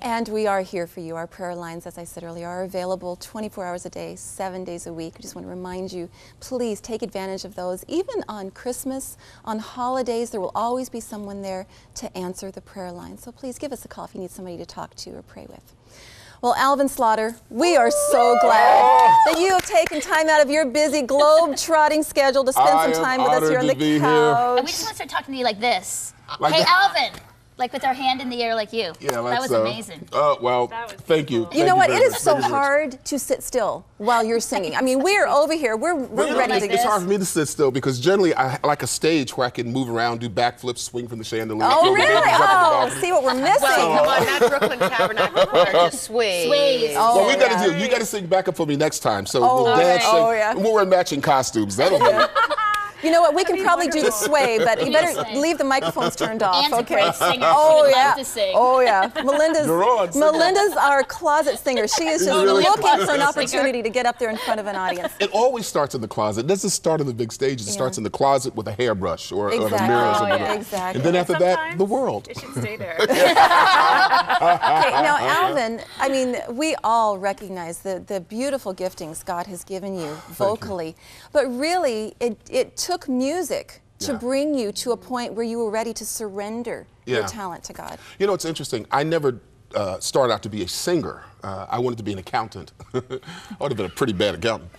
And we are here for you. Our prayer lines, as I said earlier, are available 24 hours a day, 7 days a week. I just want to remind you, please take advantage of those. Even on Christmas, on holidays, there will always be someone there to answer the prayer line. So please give us a call if you need somebody to talk to or pray with. Well, Alvin Slaughter, we are so glad that you have taken time out of your busy globe-trotting schedule to spend some time with us here on the couch. And we just want to start talking to you like this. Like hey, Alvin. Like with our hand in the air like you. Yeah, that was amazing. Well, thank you. You know what? It is so hard to sit still while you're singing. I mean, we're over here. We're ready to go. It's hard for me to sit still because generally I like a stage where I can move around, do backflips, swing from the chandelier. Oh, really? Oh, see what we're missing. Well, come on, not Brooklyn Tabernacle. Just sway. Well, we got to do. You got to sing backup for me next time. So we'll dance. Oh, yeah. We'll wear matching costumes. That'll do. You know what? We can probably do the sway, but you better leave the microphones turned off. Anne's okay. A great singer. Oh yeah. To sing. Oh yeah. Melinda's our closet singer. She is just looking for an opportunity to get up there in front of an audience. It always starts in the closet. It doesn't start on the big stage. It starts in the closet with a hairbrush or, or a mirror or something. Exactly. And then after that, the world. It should stay there. Okay. Now, Alvin, I mean, we all recognize the beautiful giftings God has given you vocally, but really, it took music to bring you to a point where you were ready to surrender your talent to God. You know, it's interesting. I never started out to be a singer. I wanted to be an accountant. I would have been a pretty bad accountant.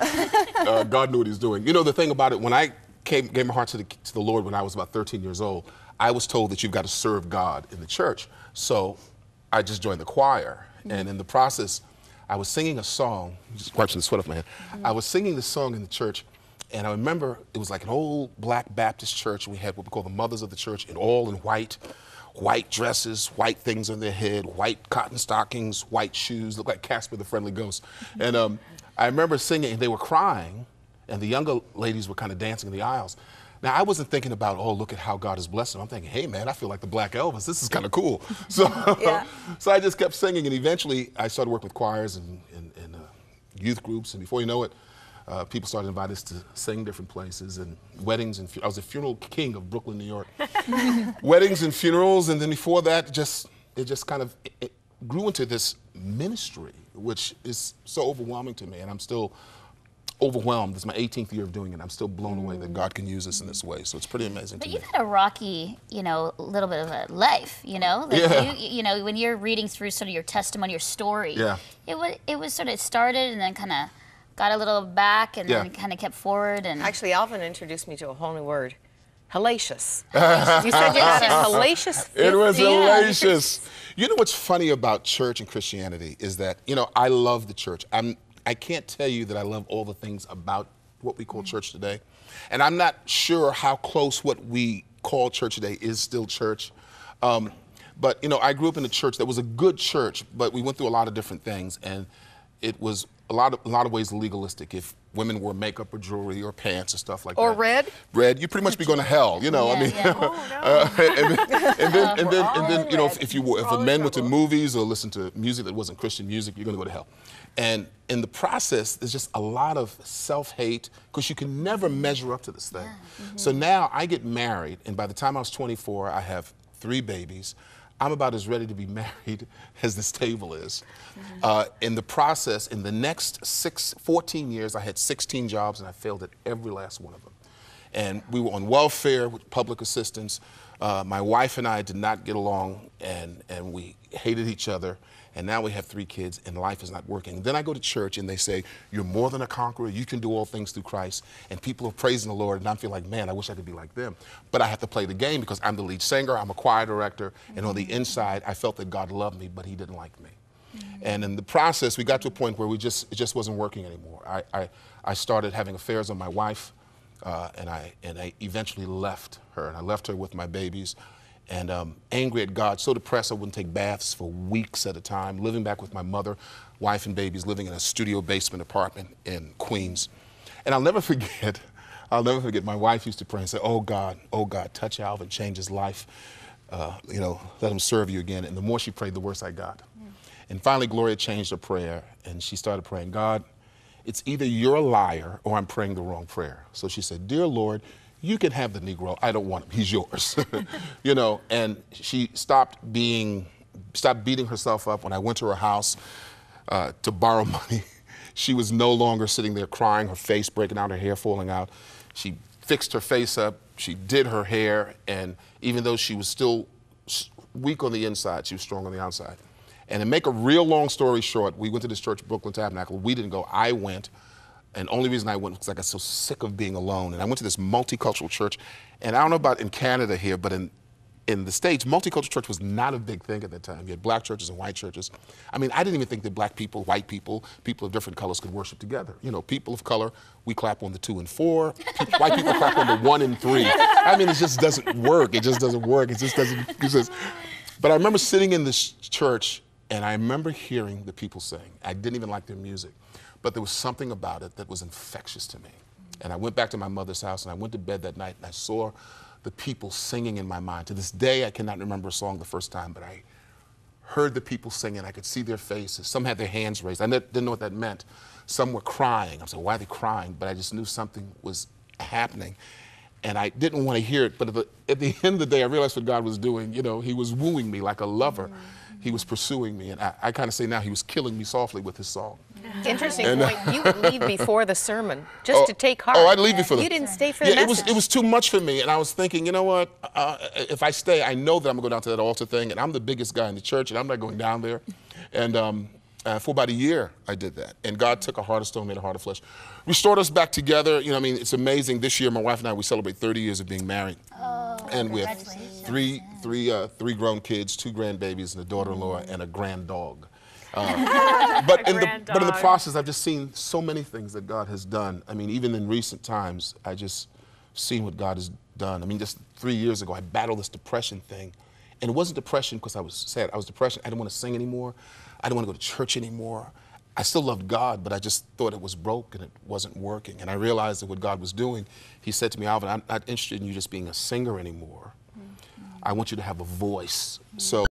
God knew what he was doing. You know, the thing about it, when I gave my heart to the Lord when I was about 13 years old, I was told that you've got to serve God in the church. So I just joined the choir. And in the process, I was singing a song, just wiping the sweat off my head. I was singing this song in the church. And I remember it was like an old black Baptist church. We had what we call the mothers of the church, and all in white, white dresses, white things on their head, white cotton stockings, white shoes, looked like Casper the Friendly Ghost. And I remember singing, and they were crying, and the younger ladies were kind of dancing in the aisles. Now, I wasn't thinking about, oh, look at how God has blessed them. I'm thinking, hey, man, I feel like the Black Elvis. This is kind of cool. So, so I just kept singing, and eventually I started working with choirs and youth groups, and before you know it, people started inviting us to sing different places and weddings. And I was the funeral king of Brooklyn, New York. Weddings and funerals, and then before that, it just kind of it grew into this ministry, which is so overwhelming to me. And I'm still overwhelmed. This is my 18th year of doing it. I'm still blown away that God can use us in this way. So it's pretty amazing. But you've had a rocky, you know, little bit of a life, you know? Like you know, when you're reading through sort of your testimony, your story, it was sort of started and then kind of got a little back and then kind of kept forward. And actually, Alvin introduced me to a whole new word, hellacious. You said you had a hellacious. It was hellacious. You know what's funny about church and Christianity is that, you know, I love the church. I can't tell you that I love all the things about what we call church today. And I'm not sure how close what we call church today is still church. But, you know, I grew up in a church that was a good church, but we went through a lot of different things. And it was a lot of ways legalistic. If women wore makeup or jewelry or pants or stuff like that. Or red, you'd pretty much be going to hell, you know. I mean, and then you know, if the men went to movies or listened to music that wasn't Christian music, you're going to go to hell. And in the process, there's just a lot of self-hate because you can never measure up to this thing. So now I get married, and by the time I was 24, I have 3 babies. I'm about as ready to be married as this table is. In the process, in the next 14 years, I had 16 jobs and I failed at every last one of them. And we were on welfare with public assistance. My wife and I did not get along and we hated each other. And now we have 3 kids and life is not working. Then I go to church and they say, you're more than a conqueror, you can do all things through Christ. And people are praising the Lord and I feel like, man, I wish I could be like them. But I have to play the game because I'm the lead singer, I'm a choir director. And on the inside, I felt that God loved me, but he didn't like me. And in the process, we got to a point where it just wasn't working anymore. I started having affairs on my wife and I eventually left her. And I left her with my babies. And angry at God, so depressed I wouldn't take baths for weeks at a time, living back with my mother, wife and babies, living in a studio basement apartment in Queens. And I'll never forget, my wife used to pray and say, oh God, touch Alvin, change his life, you know, let him serve you again. And the more she prayed, the worse I got. And finally, Gloria changed her prayer and she started praying, God, it's either you're a liar or I'm praying the wrong prayer. So she said, dear Lord, you can have the Negro, I don't want him, he's yours. You know, and she stopped being stopped beating herself up. When I went to her house to borrow money, she was no longer sitting there crying, her face breaking out, her hair falling out. She fixed her face up, she did her hair, and even though she was still weak on the inside, she was strong on the outside. And to make a real long story short, we went to this church, Brooklyn Tabernacle. We didn't go, I went. And only reason I went was because I got so sick of being alone. And I went to this multicultural church. And I don't know about in Canada here, but in the States, multicultural church was not a big thing at that time. You had black churches and white churches. I mean, I didn't even think that black people, white people, people of different colors could worship together. You know, people of color, we clap on the 2 and 4. White people clap on the 1 and 3. I mean, it just doesn't work. It just doesn't work. It just doesn't, it just... But I remember sitting in this church, and I remember hearing the people sing. I didn't even like their music, but there was something about it that was infectious to me. And I went back to my mother's house, and I went to bed that night, and I saw the people singing in my mind. To this day, I cannot remember a song the first time, but I heard the people singing. I could see their faces. Some had their hands raised. I didn't know what that meant. Some were crying. I said, why are they crying? But I just knew something was happening. And I didn't want to hear it, but at the end of the day, I realized what God was doing. You know, he was wooing me like a lover. He was pursuing me, and I kind of say now he was killing me softly with his song. Interesting point. You would leave before the sermon just to take heart. Oh, I'd leave before the sermon. You didn't stay for the message. It was too much for me, and I was thinking, you know what? If I stay, I know that I'm gonna go down to that altar thing, and I'm the biggest guy in the church, and I'm not going down there. And for about a year, I did that. And God took a heart of stone, made a heart of flesh. Restored us back together. You know, I mean, it's amazing. This year, my wife and I, we celebrate 30 years of being married. Oh, and we have three grown kids, 2 grandbabies, and a daughter-in-law, and a grand dog. But in the process, I've just seen so many things that God has done. I mean, even in recent times, I just seen what God has done. I mean, just 3 years ago, I battled this depression thing. And it wasn't depression because I was sad. I was depression. I didn't want to sing anymore. I didn't want to go to church anymore. I still loved God, but I just thought it was broken. It wasn't working. And I realized that what God was doing, he said to me, Alvin, I'm not interested in you just being a singer anymore. Mm-hmm. I want you to have a voice. Mm-hmm. So.